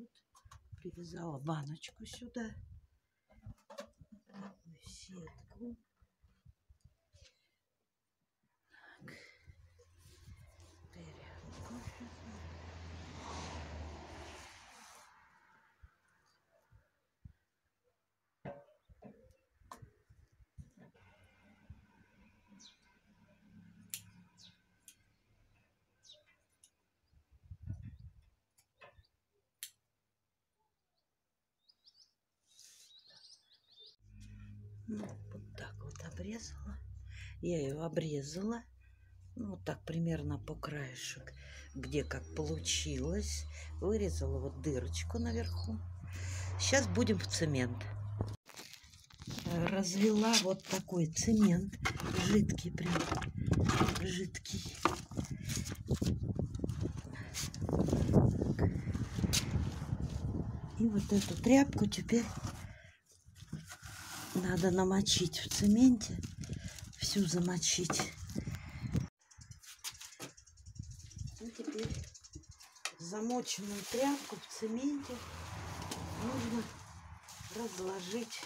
Вот привязала баночку сюда. Такую сетку. Так. Тряпку. Ну, вот так вот обрезала. Я ее обрезала. Ну, вот так примерно по краешек, где как получилось. Вырезала вот дырочку наверху. Сейчас будем в цемент. Развела вот такой цемент. Жидкий прям. Жидкий. И вот эту тряпку теперь... Надо намочить в цементе, всю замочить. И теперь замоченную тряпку в цементе нужно разложить.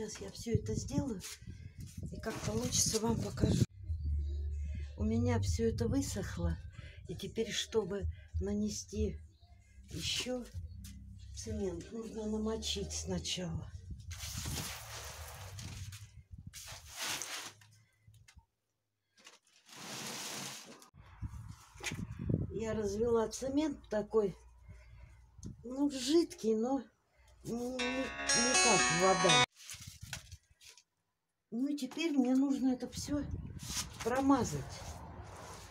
Сейчас я все это сделаю и как получится, вам покажу. У меня все это высохло, и теперь, чтобы нанести еще цемент, нужно намочить сначала. Я развела цемент такой, ну, жидкий, но не как вода. Ну и теперь мне нужно это все промазать.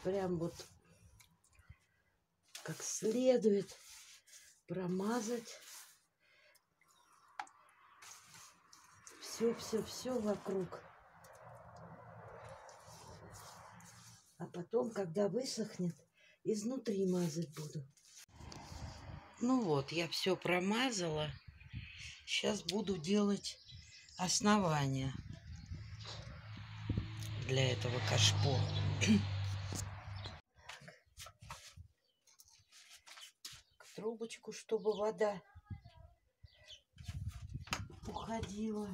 Прям вот как следует промазать. Все вокруг. А потом, когда высохнет, изнутри мазать буду. Ну вот, я все промазала. Сейчас буду делать основание для этого кашпо. Трубочку, чтобы вода уходила.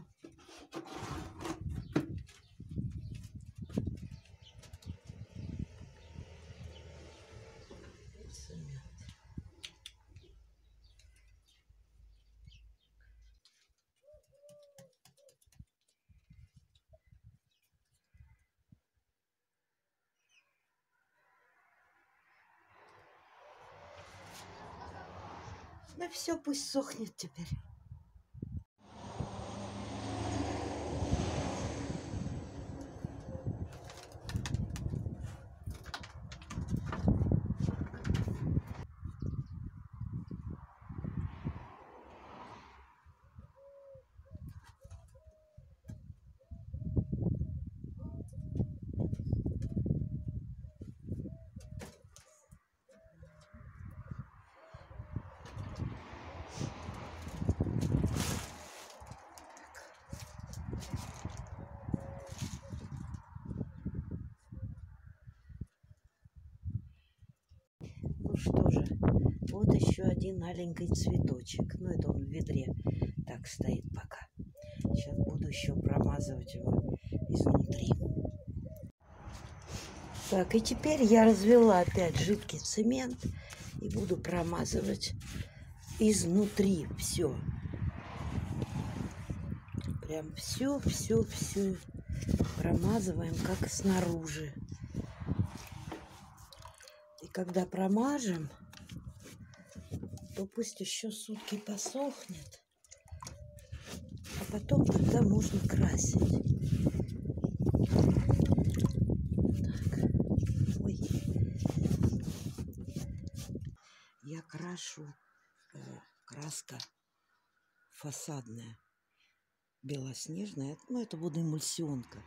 Ну все, пусть сохнет теперь. Что же, вот еще один аленький цветочек. Ну, это он в ведре так стоит пока. Сейчас буду еще промазывать его изнутри. Так, и теперь я развела опять жидкий цемент и буду промазывать изнутри все. Прям все промазываем, как снаружи. Когда промажем, то пусть еще сутки посохнет, а потом тогда можно красить. Так. Ой. Я крашу, краска фасадная, белоснежная, ну это водоэмульсионка.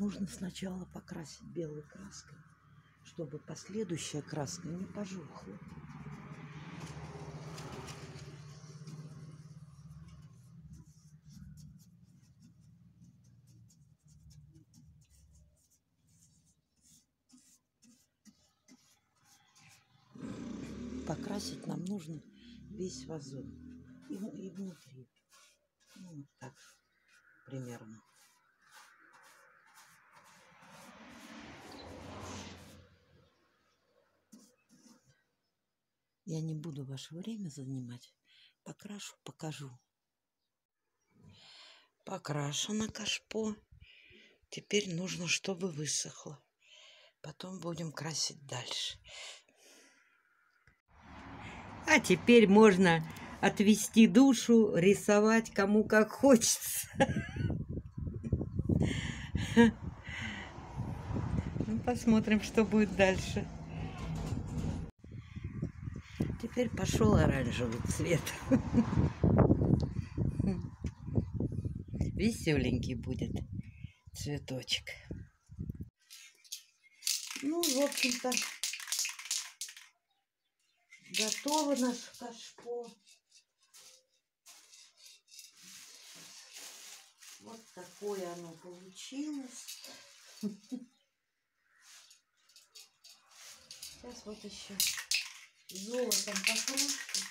нужно сначала покрасить белой краской, чтобы последующая краска не пожухла. Покрасить нам нужно весь вазон и внутри. Ну, вот так примерно. Я не буду ваше время занимать. Покрашу, покажу. Покрашено кашпо. Теперь нужно, чтобы высохло. Потом будем красить дальше. А теперь можно отвести душу, рисовать кому как хочется. Посмотрим, что будет дальше. Теперь пошел оранжевый цвет. Веселенький будет цветочек. Ну, в общем-то, готово наше кашпо. Вот такое оно получилось. Сейчас вот еще золотом покручу.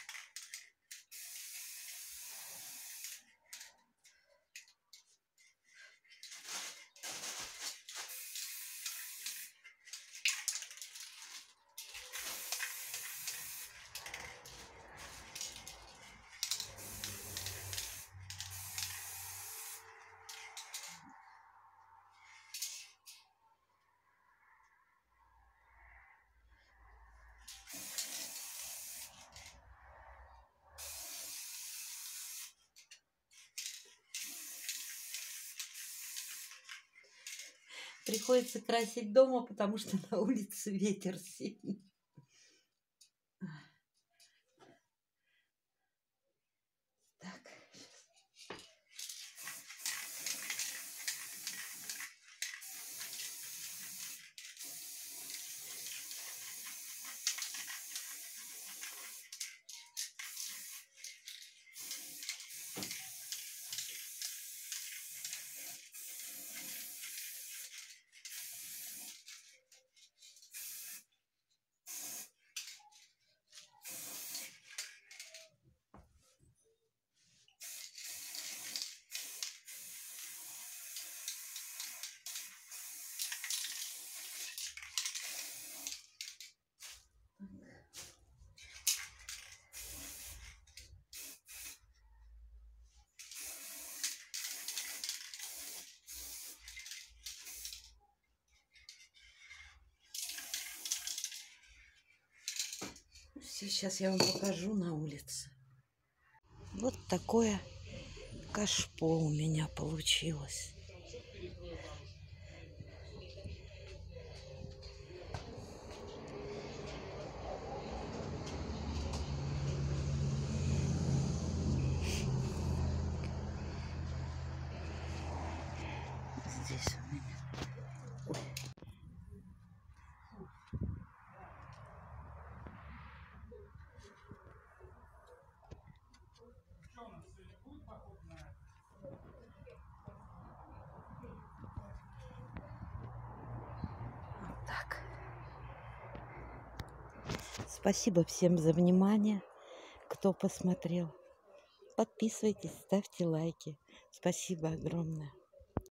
Приходится красить дома, потому что на улице ветер сильный. Так. Сейчас я вам покажу на улице. Вот такое кашпо у меня получилось. Здесь у меня. Спасибо всем за внимание, кто посмотрел. Подписывайтесь, ставьте лайки. Спасибо огромное.